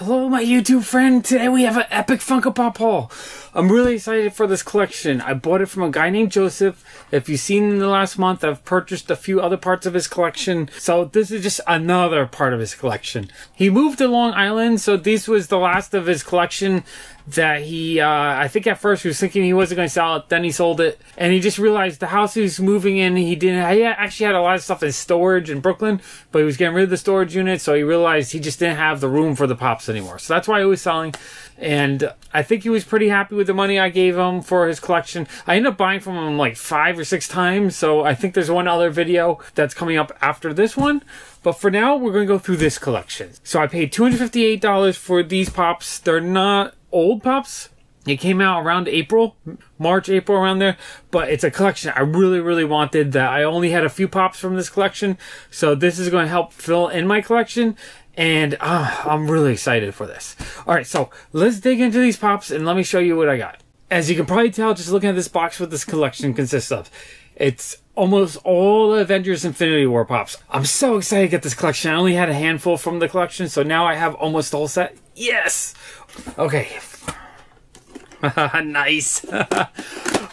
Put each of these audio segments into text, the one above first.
Hello, my YouTube friend. Today we have an epic Funko Pop haul. I'm really excited for this collection. I bought it from a guy named Joseph. If you've seen in the last month, I've purchased a few other parts of his collection. So this is just another part of his collection. He moved to Long Island, so this was the last of his collection that he, I think at first he was thinking he wasn't going to sell it. Then he sold it. And he just realized the house he was moving in, he actually had a lot of stuff in storage in Brooklyn, but he was getting rid of the storage unit. So he realized he just didn't have the room for the Pops anymore. So that's why he was selling, and I think he was pretty happy with the money I gave him for his collection. I ended up buying from him like 5 or 6 times, so I think there's one other video that's coming up after this one. But for now, we're going to go through this collection. So I paid $258 for these Pops. They're not old Pops. It came out around April, March, April, around there. But it's a collection I really, really wanted. That I only had a few Pops from this collection, so this is going to help fill in my collection. And I'm really excited for this. Alright, so let's dig into these Pops and let me show you what I got. As you can probably tell, just looking at this box, what this collection consists of. It's almost all the Avengers Infinity War Pops. I'm so excited to get this collection. I only had a handful from the collection, so now I have almost the whole set. Yes! Okay. Nice.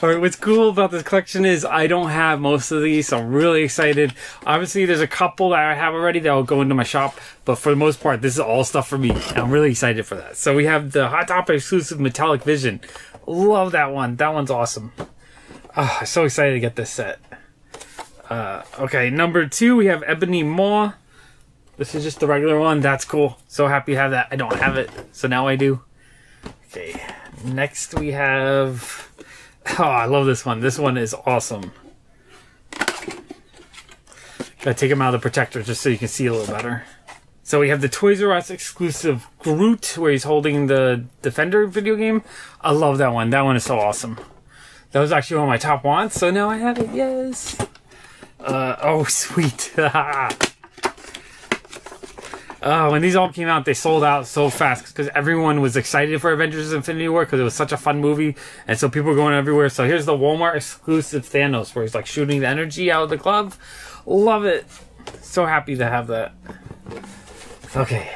Alright, what's cool about this collection is I don't have most of these, so I'm really excited. Obviously, there's a couple that I have already that will go into my shop, but for the most part, this is all stuff for me. I'm really excited for that. So we have the Hot Topic exclusive Metallic Vision. Love that one. That one's awesome. Oh, I'm so excited to get this set. Okay, number 2, we have Ebony Maw. This is just the regular one. That's cool. So happy to have that. I don't have it, so now I do. Okay, next we have... Oh, I love this one. This one is awesome. Gotta take him out of the protector just so you can see a little better. So we have the Toys R Us exclusive Groot, where he's holding the Defender video game. I love that one. That one is so awesome. That was actually one of my top wants, so now I have it. Yes! Oh, sweet. When these all came out, they sold out so fast because everyone was excited for Avengers Infinity War because it was such a fun movie, and so people were going everywhere. So here's the Walmart exclusive Thanos, where he's like shooting the energy out of the glove. Love it. So happy to have that. Okay.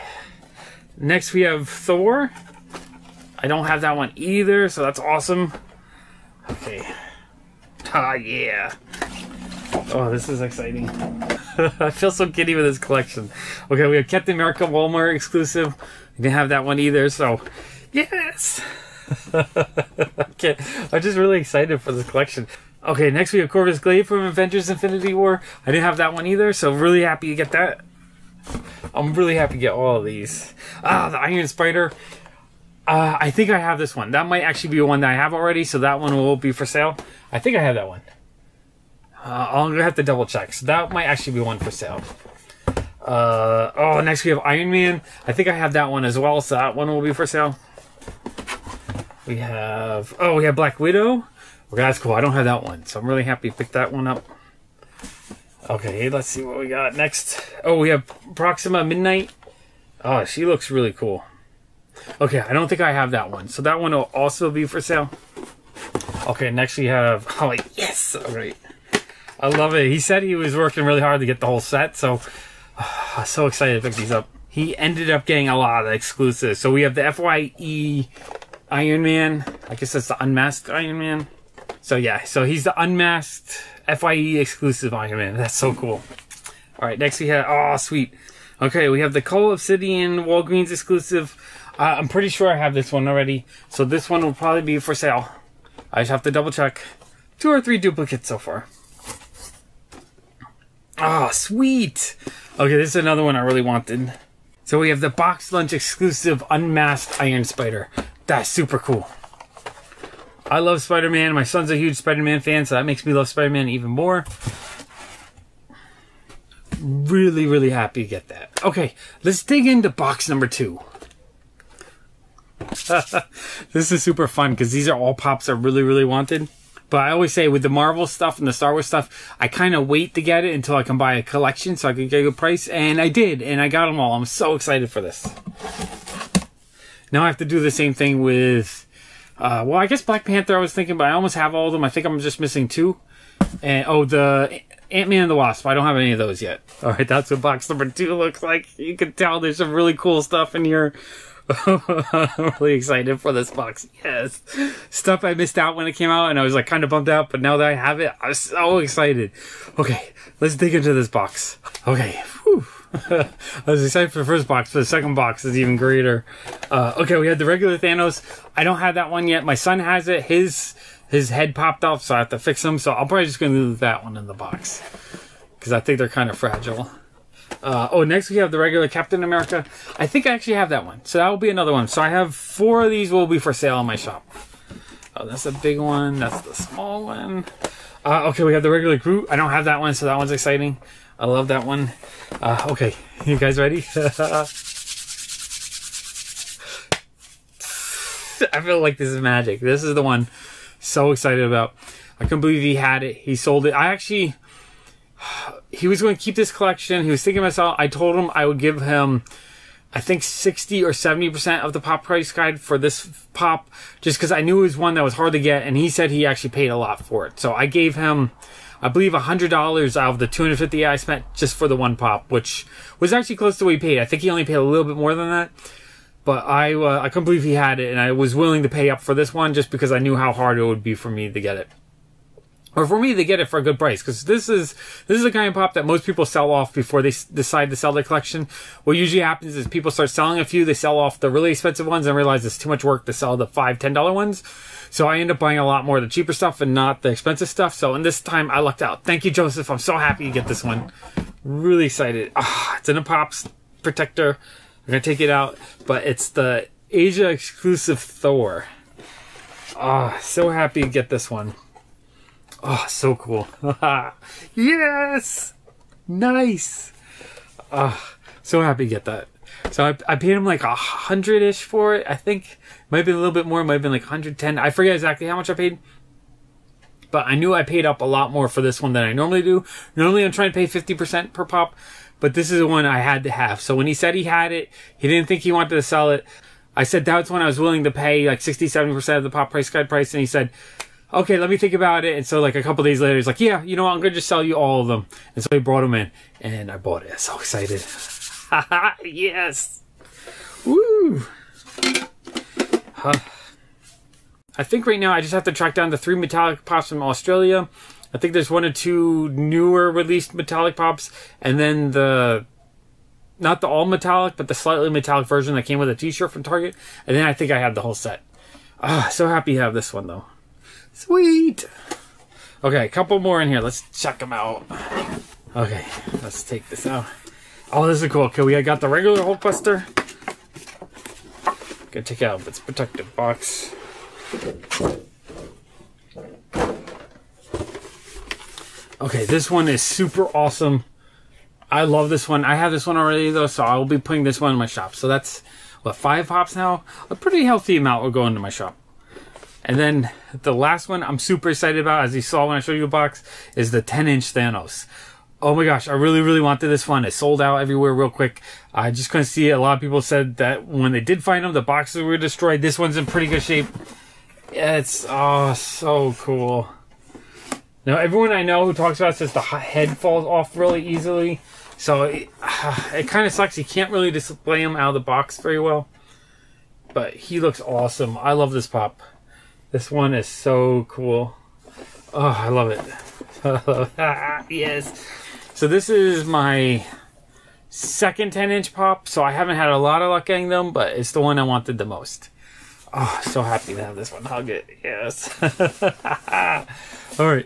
Next we have Thor. I don't have that one either, so that's awesome. Okay. Ah, yeah. Oh, this is exciting. I feel so giddy with this collection. Okay, we have Captain America Walmart exclusive. We didn't have that one either, so yes! Okay, I'm just really excited for this collection. Okay, next we have Corvus Glaive from Avengers Infinity War. I didn't have that one either, so really happy to get that. I'm really happy to get all of these. Ah, the Iron Spider. I think I have this one. That might actually be one that I have already, so that one will be for sale. I think I have that one. I'm going to have to double check. So that might actually be one for sale. Oh, next we have Iron Man. I think I have that one as well. So that one will be for sale. We have... Oh, we have Black Widow. Okay, that's cool. I don't have that one. So I'm really happy to pick that one up. Okay, let's see what we got next. Oh, we have Proxima Midnight. Oh, she looks really cool. Okay, I don't think I have that one. So that one will also be for sale. Okay, next we have... Oh, yes! All right. I love it. He said he was working really hard to get the whole set, so I'm so excited to pick these up. He ended up getting a lot of exclusives. So we have the FYE Iron Man. I guess that's the unmasked Iron Man. So yeah, so he's the unmasked FYE exclusive Iron Man. That's so cool. All right, next we have, oh, sweet. Okay, we have the Cull Obsidian Walgreens exclusive. I'm pretty sure I have this one already. So this one will probably be for sale. I just have to double check. 2 or 3 duplicates so far. Oh, sweet. Okay, this is another one I really wanted. So we have the Box Lunch exclusive unmasked Iron Spider. That's super cool. I love Spider-Man. My son's a huge Spider-Man fan, so that makes me love Spider-Man even more. Really, really happy to get that. Okay, let's dig into box number 2. This is super fun because these are all Pops I really, really wanted. But I always say with the Marvel stuff and the Star Wars stuff, I kind of wait to get it until I can buy a collection so I can get a good price. And I did, and I got them all. I'm so excited for this. Now I have to do the same thing with, well, I guess Black Panther I was thinking, but I almost have all of them. I think I'm just missing 2. And oh, the Ant-Man and the Wasp. I don't have any of those yet. All right, that's what box number 2 looks like. You can tell there's some really cool stuff in here. I'm really excited for this box. Yes. Stuff I missed out when it came out, and I was like kind of bummed out, but now that I have it, I'm so excited. Okay, let's dig into this box. Okay. Whew. I was excited for the first box, but the second box is even greater. Okay, we had the regular Thanos. I don't have that one yet. My son has it. His head popped off, so I have to fix him. So I'm probably just going to leave that one in the box, because I think they're kind of fragile. Oh, next we have the regular Captain America. I think I actually have that one. So that will be another one. So I have 4 of these will be for sale in my shop. Oh, that's a big one. That's the small one. Okay, we have the regular Groot. I don't have that one, so that one's exciting. I love that one. Okay, you guys ready? I feel like this is magic. This is the one. So excited about. I couldn't believe he had it. He sold it. He was going to keep this collection. He was thinking myself. I told him I would give him, I think, 60 or 70% of the pop price guide for this pop, just because I knew it was one that was hard to get, and he said he actually paid a lot for it. So I gave him, I believe, $100 out of the $250 I spent just for the one pop, which was actually close to what he paid. I think he only paid a little bit more than that. But I couldn't believe he had it, and I was willing to pay up for this one just because I knew how hard it would be for me to get it. Or for me to get it for a good price, because this is the kind of pop that most people sell off before they decide to sell their collection. What usually happens is people start selling a few, they sell off the really expensive ones and realize it's too much work to sell the $5, $10 ones. So I end up buying a lot more of the cheaper stuff and not the expensive stuff. So in this time, I lucked out. Thank you, Joseph. I'm so happy you get this one. Really excited. Oh, it's in a Pops protector. I'm going to take it out, but it's the Asia exclusive Thor. Oh, so happy to get this one. Oh, so cool. Yes! Nice! So happy to get that. So I paid him like 100-ish for it, I think. Might have been a little bit more, might have been like 110. I forget exactly how much I paid. But I knew I paid up a lot more for this one than I normally do. Normally I'm trying to pay 50% per pop, but this is the one I had to have. So when he said he had it, he didn't think he wanted to sell it. I said that's when I was willing to pay like 60, 70% of the pop price guide price, and he said, okay, let me think about it. And so like a couple days later, he's like, yeah, you know what, I'm going to just sell you all of them. And so he brought them in, and I bought it. So excited. Yes. Woo. I think right now I just have to track down the 3 Metallic Pops from Australia. I think there's 1 or 2 newer released Metallic Pops, and then the, not the all metallic, but the slightly metallic version that came with a t-shirt from Target. And then I think I have the whole set. So happy to have this one though. Sweet. Okay, a couple more in here. Let's check them out. Okay, let's take this out. Oh, this is cool. Okay, we got the regular Hulkbuster. Gonna take out its protective box. Okay, this one is super awesome. I love this one. I have this one already though, so I will be putting this one in my shop. So that's what, 5 pops now? A pretty healthy amount will go into my shop. And then the last one I'm super excited about, as you saw when I showed you the box, is the 10-inch Thanos. Oh my gosh, I really wanted this one. It sold out everywhere real quick. I just couldn't see it. A lot of people said that when they did find them, the boxes were destroyed. This one's in pretty good shape. It's, oh, so cool. Now, everyone I know who talks about it says the head falls off really easily. So it kind of sucks. You can't really display him out of the box very well. But he looks awesome. I love this pop. This one is so cool. Oh, I love it. Yes. So this is my second 10-inch pop. So I haven't had a lot of luck getting them, but it's the one I wanted the most. Oh, so happy to have this one. Hug it. Yes. All right.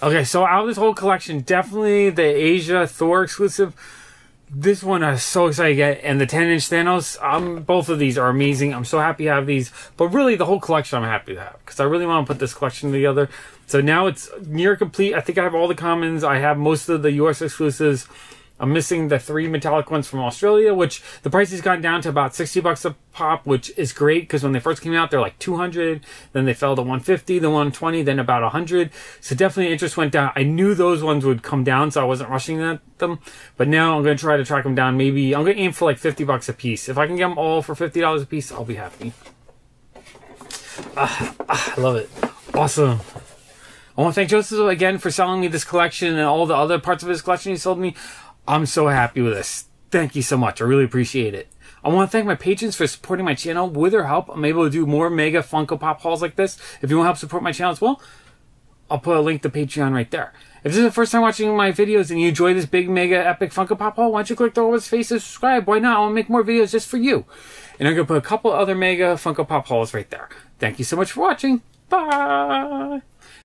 Okay, so out of this whole collection, definitely the Asia Thor exclusive. This one I'm so excited to get, and the 10-inch Thanos. Both of these are amazing. I'm so happy to have these, but really the whole collection I'm happy to have, because I really want to put this collection together. So now it's near complete. I think I have all the commons. I have most of the US exclusives. I'm missing the 3 metallic ones from Australia, which the price has gone down to about $60 a pop, which is great, because when they first came out, they're like $200, then they fell to $150, then $120, then about $100. So definitely interest went down. I knew those ones would come down, so I wasn't rushing at them. But now I'm going to try to track them down. Maybe I'm going to aim for like $50 a piece. If I can get them all for $50 a piece, I'll be happy. I love it. Awesome. I want to thank Joseph again for selling me this collection and all the other parts of his collection he sold me. I'm so happy with this. Thank you so much. I really appreciate it. I want to thank my patrons for supporting my channel. With their help, I'm able to do more mega Funko Pop hauls like this. If you want to help support my channel as well, I'll put a link to Patreon right there. If this is the first time watching my videos and you enjoy this big, mega, epic Funko Pop haul, why don't you click the orb's face and subscribe? Why not? I want to make more videos just for you. And I'm going to put a couple other mega Funko Pop hauls right there. Thank you so much for watching. Bye!